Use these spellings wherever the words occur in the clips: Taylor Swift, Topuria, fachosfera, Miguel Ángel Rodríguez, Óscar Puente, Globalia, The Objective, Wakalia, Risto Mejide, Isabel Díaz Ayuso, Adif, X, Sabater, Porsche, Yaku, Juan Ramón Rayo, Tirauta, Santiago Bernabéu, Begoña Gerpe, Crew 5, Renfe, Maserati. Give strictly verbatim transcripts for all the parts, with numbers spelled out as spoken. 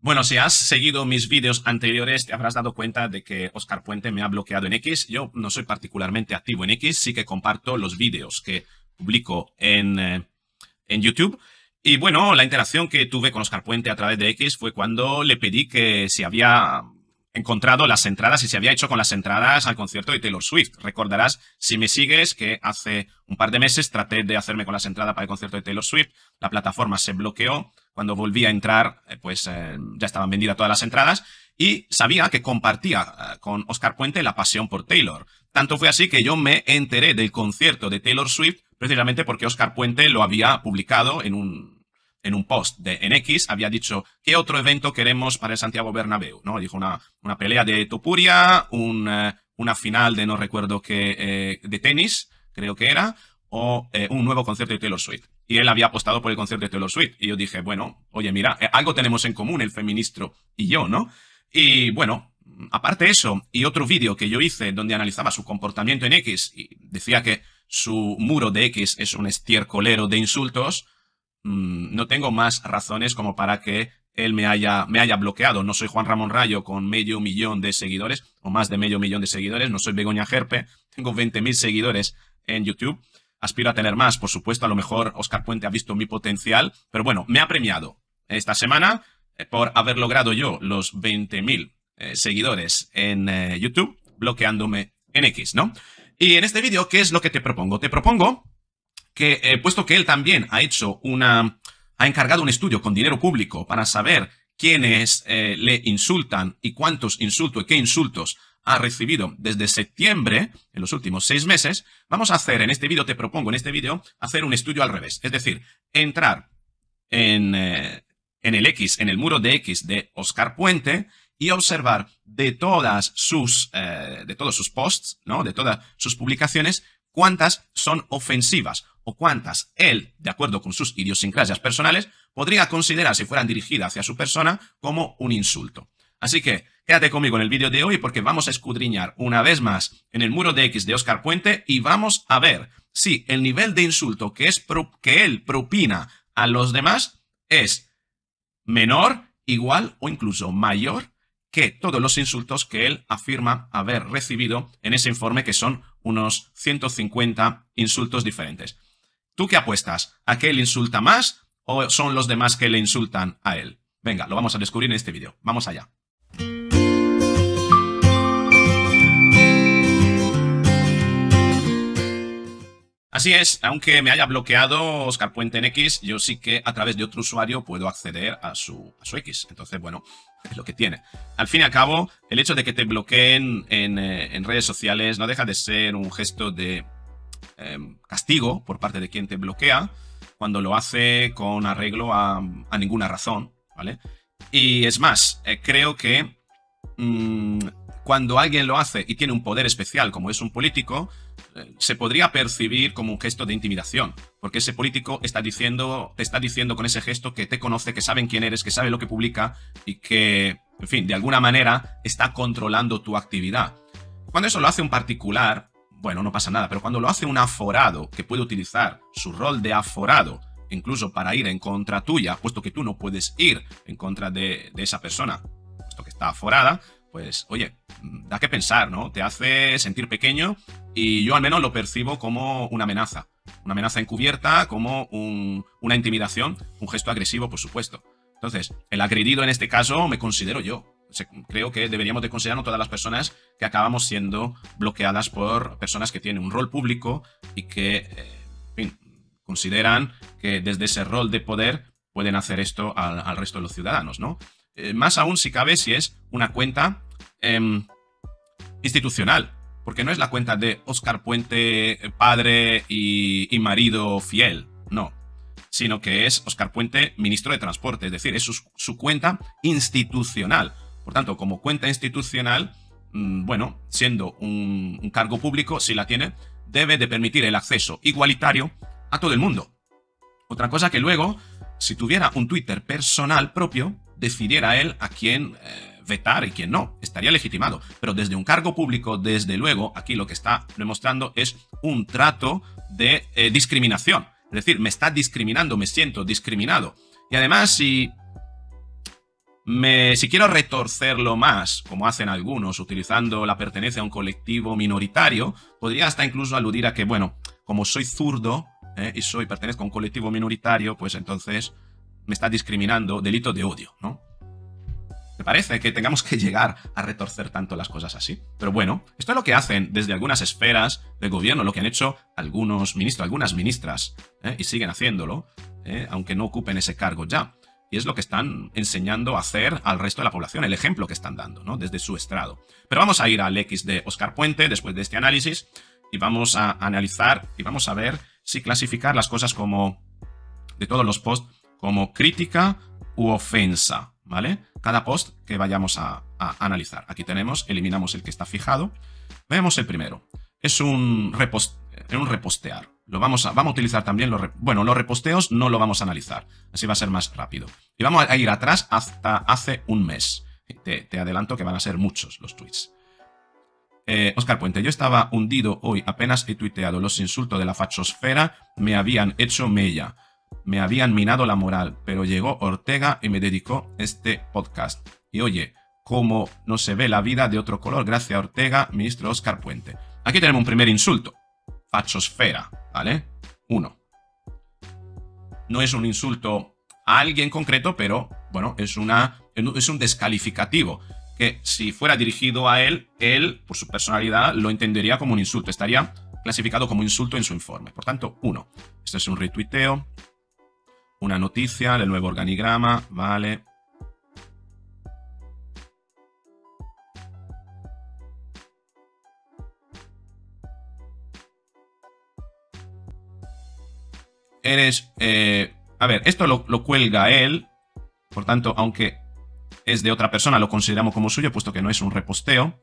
Bueno, si has seguido mis vídeos anteriores, te habrás dado cuenta de que Óscar Puente me ha bloqueado en X. Yo no soy particularmente activo en X, sí que comparto los vídeos que publico en, eh, en YouTube. Y bueno, la interacción que tuve con Óscar Puente a través de X fue cuando le pedí que si había encontrado las entradas y se había hecho con las entradas al concierto de Taylor Swift. Recordarás, si me sigues, que hace un par de meses traté de hacerme con las entradas para el concierto de Taylor Swift. La plataforma se bloqueó. Cuando volví a entrar, pues eh, ya estaban vendidas todas las entradas. Y sabía que compartía eh, con Óscar Puente la pasión por Taylor. Tanto fue así que yo me enteré del concierto de Taylor Swift precisamente porque Óscar Puente lo había publicado en un... en un post de en X, había dicho ¿qué otro evento queremos para el Santiago Bernabéu? ¿No? Dijo una, una pelea de Topuria, un, eh, una final de no recuerdo qué, eh, de tenis, creo que era, o eh, un nuevo concierto de Taylor Swift. Y él había apostado por el concierto de Taylor Swift. Y yo dije, bueno, oye, mira, eh, algo tenemos en común el feministro y yo, ¿no? Y bueno, aparte de eso, y otro vídeo que yo hice donde analizaba su comportamiento en X y decía que su muro de X es un estiercolero de insultos, no tengo más razones como para que él me haya, me haya bloqueado. No soy Juan Ramón Rayo con medio millón de seguidores, o más de medio millón de seguidores. No soy Begoña Gerpe, tengo veinte mil seguidores en YouTube. Aspiro a tener más, por supuesto. A lo mejor Óscar Puente ha visto mi potencial. Pero bueno, me ha premiado esta semana por haber logrado yo los veinte mil eh, seguidores en eh, YouTube, bloqueándome en X, ¿no? Y en este vídeo, ¿qué es lo que te propongo? Te propongo... que, eh, puesto que él también ha hecho una... ha encargado un estudio con dinero público para saber quiénes eh, le insultan y cuántos insultos y qué insultos ha recibido desde septiembre, en los últimos seis meses, vamos a hacer en este vídeo, te propongo en este vídeo, hacer un estudio al revés. Es decir, entrar en, eh, en el X, en el muro de X de Óscar Puente y observar de todas sus... Eh, de todos sus posts, ¿no? De todas sus publicaciones, cuántas son ofensivas o cuántas él, de acuerdo con sus idiosincrasias personales, podría considerar, si fueran dirigidas hacia su persona, como un insulto. Así que quédate conmigo en el vídeo de hoy porque vamos a escudriñar una vez más en el muro de X de Óscar Puente y vamos a ver si el nivel de insulto que, es pro- que él propina a los demás es menor, igual o incluso mayor que todos los insultos que él afirma haber recibido en ese informe, que son unos ciento cincuenta insultos diferentes. ¿Tú qué apuestas? ¿A qué él insulta más o son los demás que le insultan a él? Venga, lo vamos a descubrir en este vídeo. Vamos allá. Así es, aunque me haya bloqueado Óscar Puente en X, yo sí que a través de otro usuario puedo acceder a su, a su X. Entonces, bueno, es lo que tiene. Al fin y al cabo, el hecho de que te bloqueen en, en redes sociales no deja de ser un gesto de eh, castigo por parte de quien te bloquea cuando lo hace con arreglo a, a ninguna razón, ¿vale? Y es más, eh, creo que mmm, cuando alguien lo hace y tiene un poder especial como es un político, se podría percibir como un gesto de intimidación, porque ese político está diciendo, te está diciendo con ese gesto que te conoce, que saben quién eres, que sabe lo que publica y que, en fin, de alguna manera está controlando tu actividad. Cuando eso lo hace un particular, bueno, no pasa nada, pero cuando lo hace un aforado que puede utilizar su rol de aforado incluso para ir en contra tuya, puesto que tú no puedes ir en contra de, de esa persona, puesto que está aforada, pues, oye, da que pensar, ¿no? Te hace sentir pequeño y yo al menos lo percibo como una amenaza. Una amenaza encubierta, como un, una intimidación, un gesto agresivo, por supuesto. Entonces, el agredido en este caso me considero yo. Creo que deberíamos de considerarnos todas las personas que acabamos siendo bloqueadas por personas que tienen un rol público y que, eh, en fin, consideran que desde ese rol de poder pueden hacer esto al, al resto de los ciudadanos, ¿no? Eh, más aún si cabe si es una cuenta eh, institucional, porque no es la cuenta de Óscar Puente padre y, y marido fiel, no, sino que es Óscar Puente ministro de transporte, es decir, es su, su cuenta institucional. Por tanto, como cuenta institucional, mmm, bueno, siendo un, un cargo público, si la tiene, debe de permitir el acceso igualitario a todo el mundo. Otra cosa que luego, si tuviera un Twitter personal propio, decidiera él a quién eh, vetar y quién no. Estaría legitimado. Pero desde un cargo público, desde luego, aquí lo que está demostrando es un trato de eh, discriminación. Es decir, me está discriminando, me siento discriminado. Y además, si Me, si quiero retorcerlo más, como hacen algunos, utilizando la pertenencia a un colectivo minoritario, podría hasta incluso aludir a que, bueno, como soy zurdo eh, y soy pertenezco a un colectivo minoritario, pues entonces me está discriminando, delito de odio, ¿no? Me parece que tengamos que llegar a retorcer tanto las cosas así. Pero bueno, esto es lo que hacen desde algunas esferas del gobierno, lo que han hecho algunos ministros, algunas ministras, eh, y siguen haciéndolo, eh, aunque no ocupen ese cargo ya. Y es lo que están enseñando a hacer al resto de la población, el ejemplo que están dando, ¿no? Desde su estrado. Pero vamos a ir al X de Óscar Puente después de este análisis y vamos a analizar y vamos a ver si clasificar las cosas como, de todos los posts, como crítica u ofensa, ¿vale? Cada post que vayamos a, a analizar. Aquí tenemos, eliminamos el que está fijado. Veamos el primero. Es un, repost, un repostear. Lo vamos a, vamos a utilizar también los... Bueno, los reposteos no lo vamos a analizar. Así va a ser más rápido. Y vamos a ir atrás hasta hace un mes. Te, te adelanto que van a ser muchos los tweets. Eh, Óscar Puente, yo estaba hundido hoy. Apenas he tuiteado. Los insultos de la fachosfera me habían hecho mella. Me habían minado la moral. Pero llegó Ortega y me dedicó este podcast. Y oye, cómo no se ve la vida de otro color. Gracias a Ortega, ministro Óscar Puente. Aquí tenemos un primer insulto. Fachosfera, ¿vale? Uno. No es un insulto a alguien concreto, pero, bueno, es, una, es un descalificativo. Que si fuera dirigido a él, él, por su personalidad, lo entendería como un insulto. Estaría clasificado como insulto en su informe. Por tanto, uno. Este es un retuiteo. Una noticia del nuevo organigrama, ¿vale? Eres, eh, a ver, esto lo, lo cuelga él, por tanto, aunque es de otra persona, lo consideramos como suyo, puesto que no es un reposteo.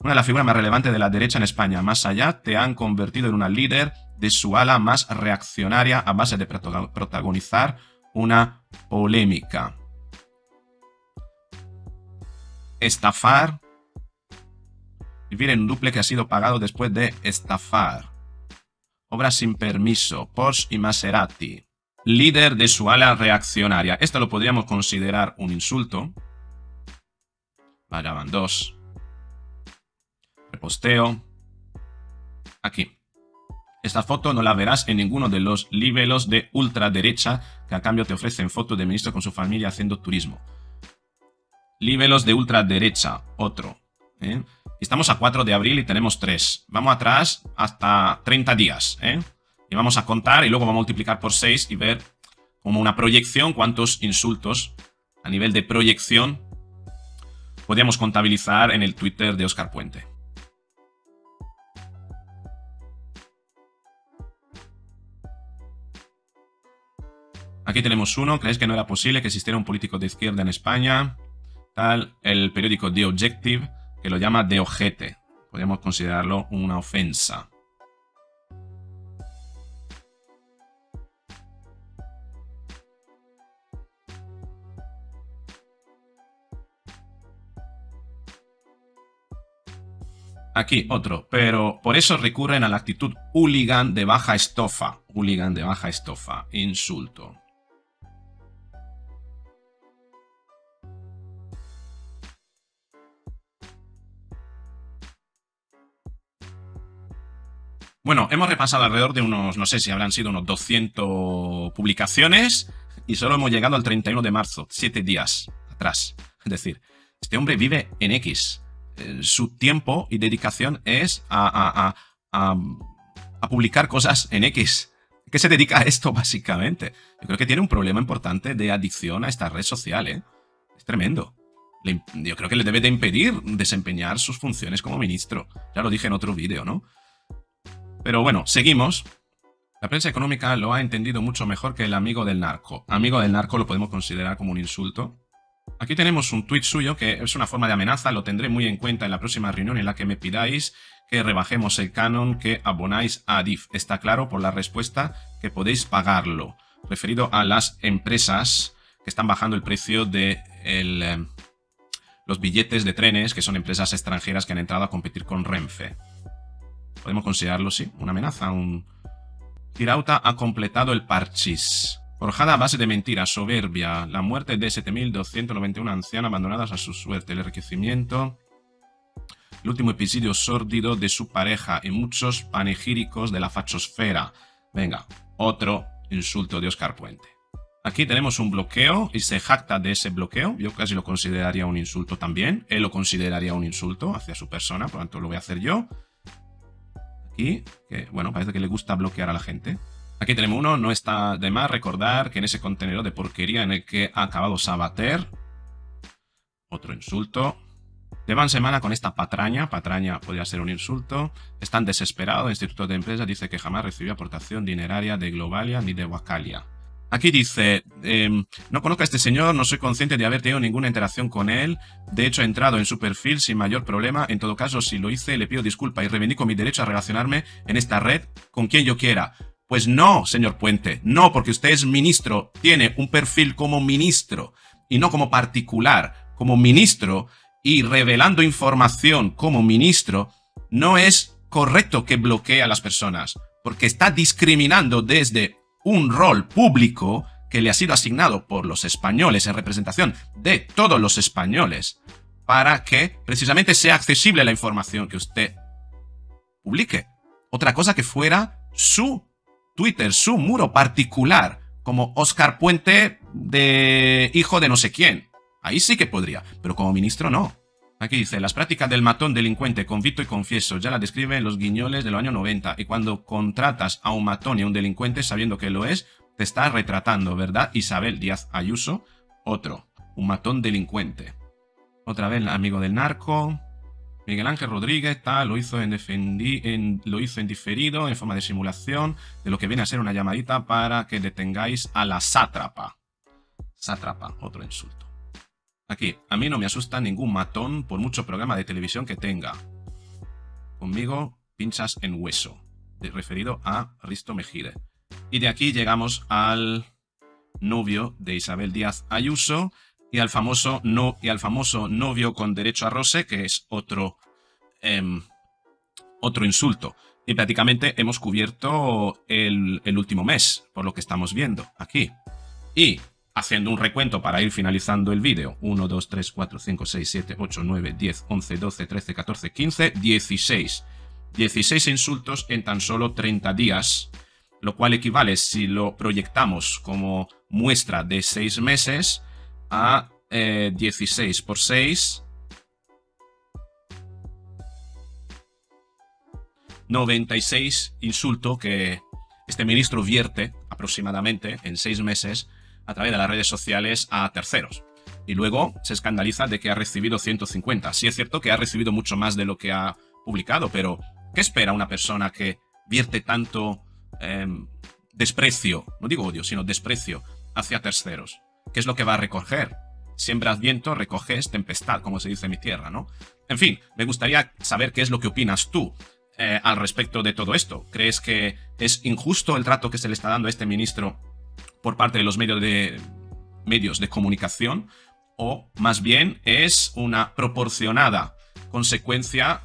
Una de las figuras más relevantes de la derecha en España. Más allá, te han convertido en una líder de su ala más reaccionaria a base de protagonizar una polémica. Estafar. Vivir en un duple que ha sido pagado después de estafar. Obras sin permiso, Porsche y Maserati. Líder de su ala reaccionaria. Esto lo podríamos considerar un insulto. Vaya, van dos. Reposteo. Aquí. Esta foto no la verás en ninguno de los libelos de ultraderecha que a cambio te ofrecen fotos de ministro con su familia haciendo turismo. Libelos de ultraderecha. Otro. ¿Eh? Estamos a cuatro de abril y tenemos tres. Vamos atrás hasta treinta días, ¿eh? Y vamos a contar y luego vamos a multiplicar por seis y ver como una proyección cuántos insultos a nivel de proyección podríamos contabilizar en el Twitter de Óscar Puente. Aquí tenemos uno. ¿Crees que no era posible que existiera un político de izquierda en España? Tal, el periódico The Objective, que lo llama de ojete. Podríamos considerarlo una ofensa. Aquí otro, pero por eso recurren a la actitud hooligan de baja estofa. Hooligan de baja estofa, insulto. Bueno, hemos repasado alrededor de unos, no sé si habrán sido unos doscientas publicaciones y solo hemos llegado al treinta y uno de marzo, siete días atrás. Es decir, este hombre vive en X. Eh, su tiempo y dedicación es a, a, a, a, a publicar cosas en X. ¿Qué se dedica a esto básicamente? Yo creo que tiene un problema importante de adicción a esta red social, ¿eh? Es tremendo. Le, yo creo que le debe de impedir desempeñar sus funciones como ministro. Ya lo dije en otro vídeo, ¿no? Pero bueno, seguimos. La prensa económica lo ha entendido mucho mejor que el amigo del narco. Amigo del narco lo podemos considerar como un insulto. Aquí tenemos un tuit suyo que es una forma de amenaza. Lo tendré muy en cuenta en la próxima reunión en la que me pidáis que rebajemos el canon que abonáis a Adif. Está claro por la respuesta que podéis pagarlo. Referido a las empresas que están bajando el precio de el, eh, los billetes de trenes, que son empresas extranjeras que han entrado a competir con Renfe. Podemos considerarlo, sí, una amenaza. Un... Tirauta ha completado el parchís. Forjada a base de mentiras, soberbia, la muerte de siete mil doscientos noventa y uno ancianos abandonadas a su suerte, el enriquecimiento, el último episodio sórdido de su pareja y muchos panegíricos de la fachosfera. Venga, otro insulto de Óscar Puente. Aquí tenemos un bloqueo y se jacta de ese bloqueo. Yo casi lo consideraría un insulto también. Él lo consideraría un insulto hacia su persona, por lo tanto lo voy a hacer yo. Aquí, que bueno, parece que le gusta bloquear a la gente. Aquí tenemos uno. No está de más recordar que en ese contenedor de porquería en el que ha acabado Sabater. Otro insulto. Llevan semana con esta patraña. Patraña podría ser un insulto. Están desesperados. El Instituto de Empresa dice que jamás recibió aportación dineraria de Globalia ni de Wakalia. Aquí dice, eh, no conozco a este señor, no soy consciente de haber tenido ninguna interacción con él. De hecho, he entrado en su perfil sin mayor problema. En todo caso, si lo hice, le pido disculpa y reivindico mi derecho a relacionarme en esta red con quien yo quiera. Pues no, señor Puente, no, porque usted es ministro, tiene un perfil como ministro y no como particular, como ministro, y revelando información como ministro, no es correcto que bloquee a las personas, porque está discriminando desde un rol público que le ha sido asignado por los españoles en representación de todos los españoles para que precisamente sea accesible la información que usted publique. Otra cosa que fuera su Twitter, su muro particular, como Óscar Puente de hijo de no sé quién. Ahí sí que podría, pero como ministro no. Aquí dice, las prácticas del matón delincuente, convicto y confieso, ya la describen los guiñoles de los años noventa. Y cuando contratas a un matón y a un delincuente sabiendo que lo es, te estás retratando, ¿verdad? Isabel Díaz Ayuso, otro, un matón delincuente. Otra vez, amigo del narco. Miguel Ángel Rodríguez, tal, lo hizo en, defendi, en, lo hizo en diferido, en forma de simulación, de lo que viene a ser una llamadita para que detengáis a la sátrapa. Sátrapa, otro insulto. Aquí, a mí no me asusta ningún matón por mucho programa de televisión que tenga. Conmigo pinchas en hueso. Referido a Risto Mejide. Y de aquí llegamos al novio de Isabel Díaz Ayuso y al famoso, no, y al famoso novio con derecho a roce, que es otro, eh, otro insulto. Y prácticamente hemos cubierto el, el último mes, por lo que estamos viendo aquí. Y haciendo un recuento para ir finalizando el vídeo. uno, dos, tres, cuatro, cinco, seis, siete, ocho, nueve, diez, once, doce, trece, catorce, quince, dieciséis. dieciséis insultos en tan solo treinta días, lo cual equivale, si lo proyectamos como muestra de seis meses, a eh, dieciséis por seis. noventa y seis insultos que este ministro vierte aproximadamente en seis meses a través de las redes sociales a terceros. Y luego se escandaliza de que ha recibido ciento cincuenta. Sí es cierto que ha recibido mucho más de lo que ha publicado, pero ¿qué espera una persona que vierte tanto eh, desprecio, no digo odio, sino desprecio hacia terceros? ¿Qué es lo que va a recoger? Siembras viento, recoges tempestad, como se dice en mi tierra, ¿no? En fin, me gustaría saber qué es lo que opinas tú eh, al respecto de todo esto. ¿Crees que es injusto el trato que se le está dando a este ministro por parte de los medios de, medios de comunicación, o más bien es una proporcionada consecuencia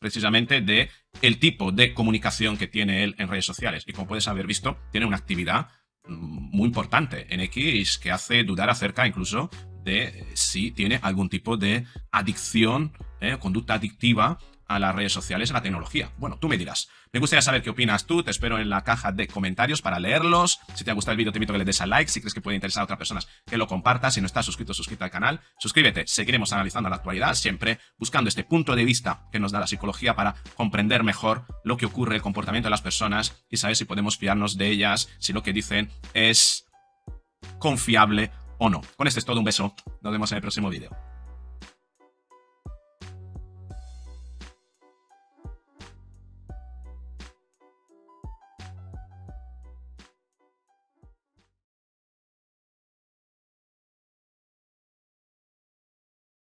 precisamente de el tipo de comunicación que tiene él en redes sociales? Y como puedes haber visto, tiene una actividad muy importante en X que hace dudar acerca incluso de si tiene algún tipo de adicción, eh, conducta adictiva a las redes sociales, a la tecnología. Bueno, tú me dirás. Me gustaría saber qué opinas tú. Te espero en la caja de comentarios para leerlos. Si te ha gustado el vídeo, te invito a que le des a like. Si crees que puede interesar a otras personas, que lo compartas. Si no estás suscrito, suscríbete al canal. Suscríbete. Seguiremos analizando la actualidad, siempre buscando este punto de vista que nos da la psicología para comprender mejor lo que ocurre, el comportamiento de las personas y saber si podemos fiarnos de ellas, si lo que dicen es confiable o no. Con esto es todo. Un beso. Nos vemos en el próximo vídeo.